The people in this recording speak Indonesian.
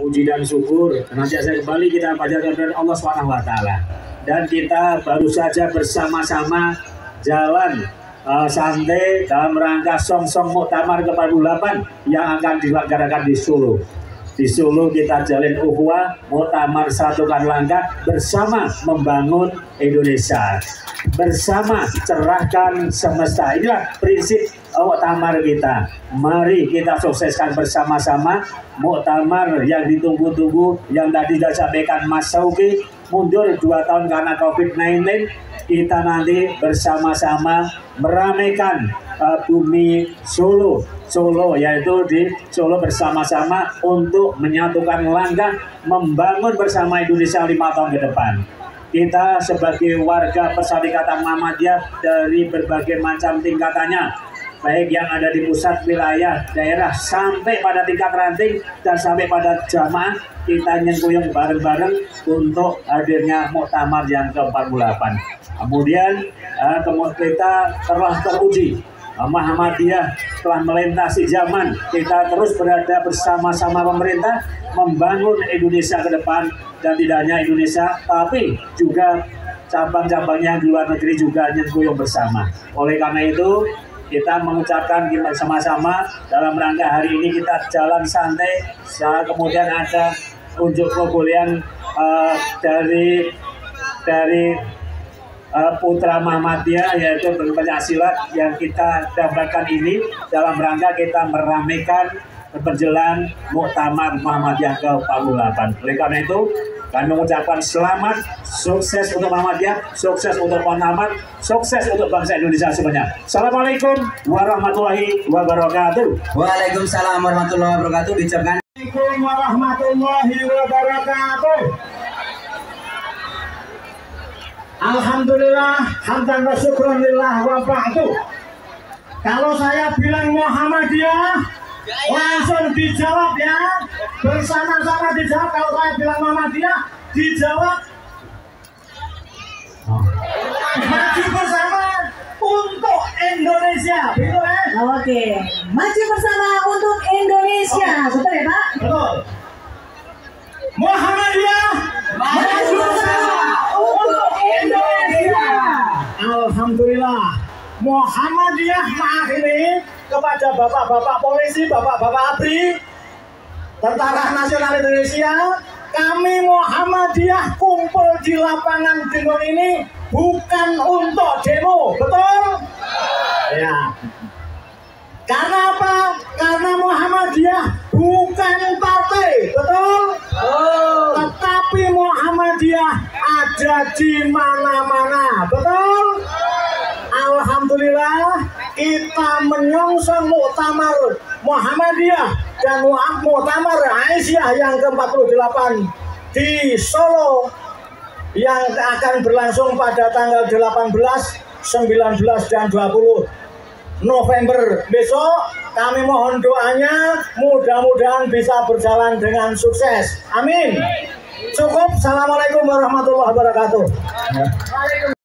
puji dan syukur. Nanti saya kembali kita panjatkan kepada Allah SWT. Dan kita baru saja bersama-sama jalan santai dalam rangka Song-Song Muktamar ke-48 yang akan dilaksanakan di Solo. Di Solo kita jalin ukhuwah, muktamar satukan langkah, bersama membangun Indonesia, bersama cerahkan semesta. Inilah prinsip muktamar kita. Mari kita sukseskan bersama-sama muktamar yang ditunggu-tunggu, yang tadi sudah sampaikan Mas Sauki, mundur 2 tahun karena COVID-19. Kita nanti bersama-sama meramaikan bumi Solo, yaitu di Solo bersama-sama untuk menyatukan langkah membangun bersama Indonesia 5 tahun ke depan. Kita sebagai warga Perserikatan Muhammadiyah dari berbagai macam tingkatannya, baik yang ada di pusat, wilayah, daerah, sampai pada tingkat ranting dan sampai pada jamaah, kita nyengkuyung bareng-bareng untuk hadirnya muktamar yang ke-48. Kemudian kita telah teruji, Muhammadiyah telah melintasi zaman. Kita terus berada bersama-sama pemerintah membangun Indonesia ke depan, dan tidak hanya Indonesia tapi juga cabang-cabangnya di luar negeri juga nyengkuyung bersama. Oleh karena itu kita mengucapkan sama-sama dalam rangka hari ini kita jalan santai, kemudian ada unjuk perolehan dari Putra Muhammadiyah, yaitu Pencaksilat yang kita dapatkan ini dalam rangka kita meramaikan perjalanan Muktamar Muhammadiyah ke-48. Oleh karena itu, kami mengucapkan selamat, sukses untuk Muhammadiyah, sukses untuk Muktamar, sukses untuk bangsa Indonesia semuanya. Assalamualaikum warahmatullahi wabarakatuh. Waalaikumsalam warahmatullahi wabarakatuh. Diucapkan. Assalamualaikum warahmatullahi wabarakatuh. Alhamdulillah, hamdan wa syukran lillah wa ba'du. Kalau saya bilang Muhammadiyah, langsung dijawab ya. Bersama-sama dijawab. Kalau saya bilang Muhammadiyah, dijawab. Maju bersama untuk Indonesia. Betul ya? Oke. Maju bersama untuk Indonesia. Betul ya Pak? Betul. Muhammadiyah, maju bersama untuk Indonesia. Alhamdulillah, Muhammadiyah mengakhiri kepada bapak-bapak polisi, bapak-bapak ABRI, Tentara Nasional Indonesia. Kami Muhammadiyah kumpul di lapangan Dengon ini bukan untuk demo, betul? Ya. Karena apa? Karena Muhammadiyah bukan partai, betul? Tetapi Muhammadiyah ada di mana-mana, betul? Alhamdulillah kita menyongsong muktamar Muhammadiyah dan muktamar Aisyah yang ke-48 di Solo yang akan berlangsung pada tanggal 18, 19 dan 20 November besok. Kami mohon doanya, mudah-mudahan bisa berjalan dengan sukses. Amin. Cukup. Assalamualaikum warahmatullahi wabarakatuh.